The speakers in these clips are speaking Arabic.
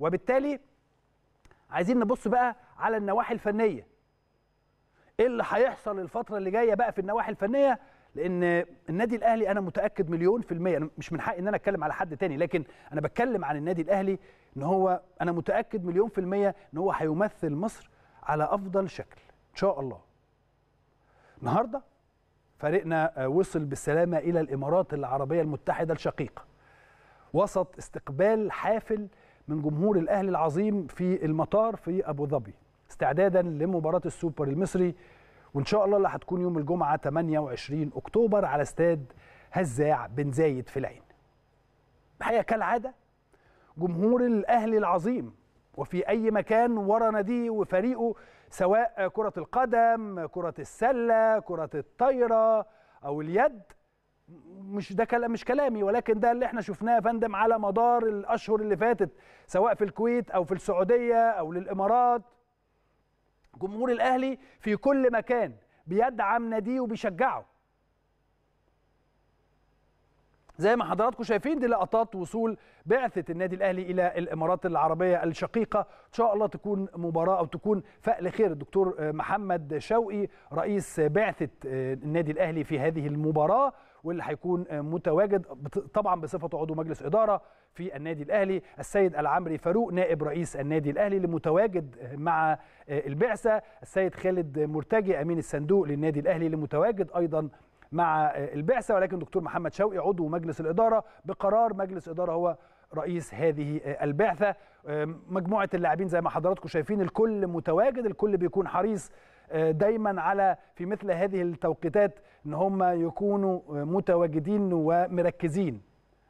وبالتالي عايزين نبص بقى على النواحي الفنيه. ايه اللي هيحصل الفتره اللي جايه بقى في النواحي الفنيه؟ لان النادي الاهلي انا متاكد 100% أنا مش من حقي ان انا اتكلم على حد تاني، لكن انا بتكلم عن النادي الاهلي ان هو انا متاكد 100% ان هو هيمثل مصر على افضل شكل ان شاء الله. النهارده فريقنا وصل بالسلامه الى الامارات العربيه المتحده الشقيقه وسط استقبال حافل من جمهور الاهلي العظيم في المطار في ابو ظبي استعدادا لمباراه السوبر المصري، وان شاء الله اللي هتكون يوم الجمعه 28 اكتوبر على استاد هزاع بن زايد في العين. الحقيقه كالعاده جمهور الاهلي العظيم وفي اي مكان ورا ناديه وفريقه، سواء كره القدم، كره السله، كره الطايره او اليد، مش كلامي، ولكن ده اللي احنا شفناه يا فندم على مدار الاشهر اللي فاتت، سواء في الكويت او في السعوديه او للامارات. جمهور الاهلي في كل مكان بيدعم ناديه وبيشجعه. زي ما حضراتكم شايفين دي لقطات وصول بعثه النادي الاهلي الى الامارات العربيه الشقيقه، ان شاء الله تكون مباراه او تكون فأل خير. الدكتور محمد شوقي رئيس بعثه النادي الاهلي في هذه المباراه، واللي هيكون متواجد طبعا بصفته عضو مجلس اداره في النادي الاهلي السيد العمري فاروق نائب رئيس النادي الاهلي اللي متواجد مع البعثه، السيد خالد مرتجي امين الصندوق للنادي الاهلي اللي متواجد ايضا مع البعثه، ولكن دكتور محمد شوقي عضو مجلس الاداره بقرار مجلس اداره هو رئيس هذه البعثه. مجموعه اللاعبين زي ما حضراتكم شايفين الكل متواجد، الكل بيكون حريص دايما على في مثل هذه التوقيتات ان هم يكونوا متواجدين ومركزين.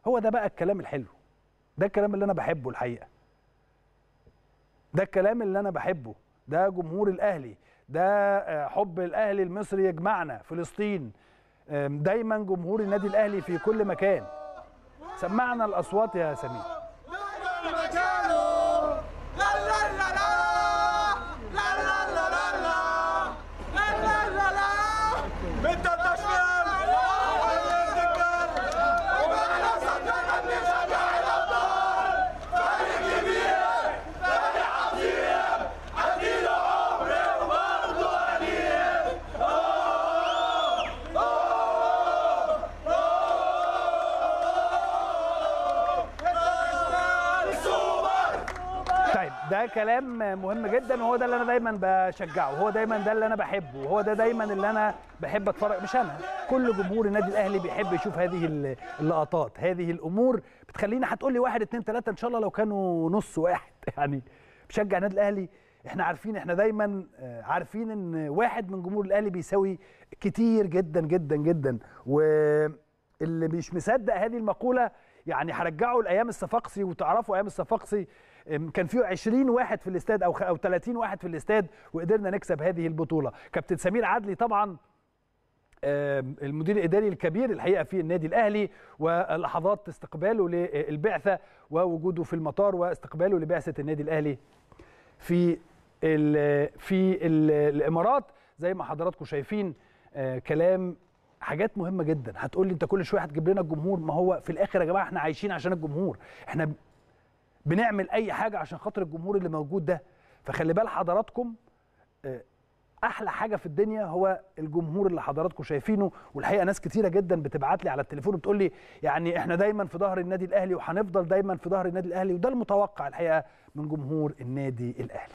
هو ده بقى الكلام الحلو، ده الكلام اللي انا بحبه الحقيقه، ده الكلام اللي انا بحبه، ده جمهور الاهلي، ده حب الاهلي المصري يجمعنا، فلسطين دايما جمهور النادي الاهلي في كل مكان. سمعنا الاصوات يا سمير. ده كلام مهم جدا، وهو ده اللي انا دايما بشجعه، وهو دايما ده اللي انا بحبه، وهو ده دايما اللي انا بحب اتفرج، مش انا، كل جمهور النادي الاهلي بيحب يشوف هذه اللقطات، هذه الامور بتخليني هتقول لي 1 2 3 ان شاء الله لو كانوا نص واحد يعني بشجع النادي الاهلي، احنا عارفين، احنا دايما عارفين ان 1 من جمهور الاهلي بيساوي كتير جدا جدا جدا. واللي مش مصدق هذه المقوله يعني هرجعه لايام الصفاقسي، وتعرفوا ايام الصفاقسي كان فيه 20 واحد في الاستاد او 30 واحد في الاستاد وقدرنا نكسب هذه البطوله. كابتن سمير عدلي طبعا المدير الاداري الكبير الحقيقه في النادي الاهلي، ولحظات استقباله للبعثه ووجوده في المطار واستقباله لبعثه النادي الاهلي في الامارات، زي ما حضراتكم شايفين كلام حاجات مهمه جدا. هتقول لي انت كل شويه هتجيب لنا الجمهور، ما هو في الاخر يا جماعه احنا عايشين عشان الجمهور، احنا بنعمل اي حاجه عشان خاطر الجمهور اللي موجود ده. فخلي بال حضراتكم احلى حاجه في الدنيا هو الجمهور اللي حضراتكم شايفينه. والحقيقه ناس كتيره جدا بتبعت لي على التليفون وبتقول لي يعني احنا دايما في ظهر النادي الاهلي وهنفضل دايما في ظهر النادي الاهلي، وده المتوقع الحقيقه من جمهور النادي الاهلي.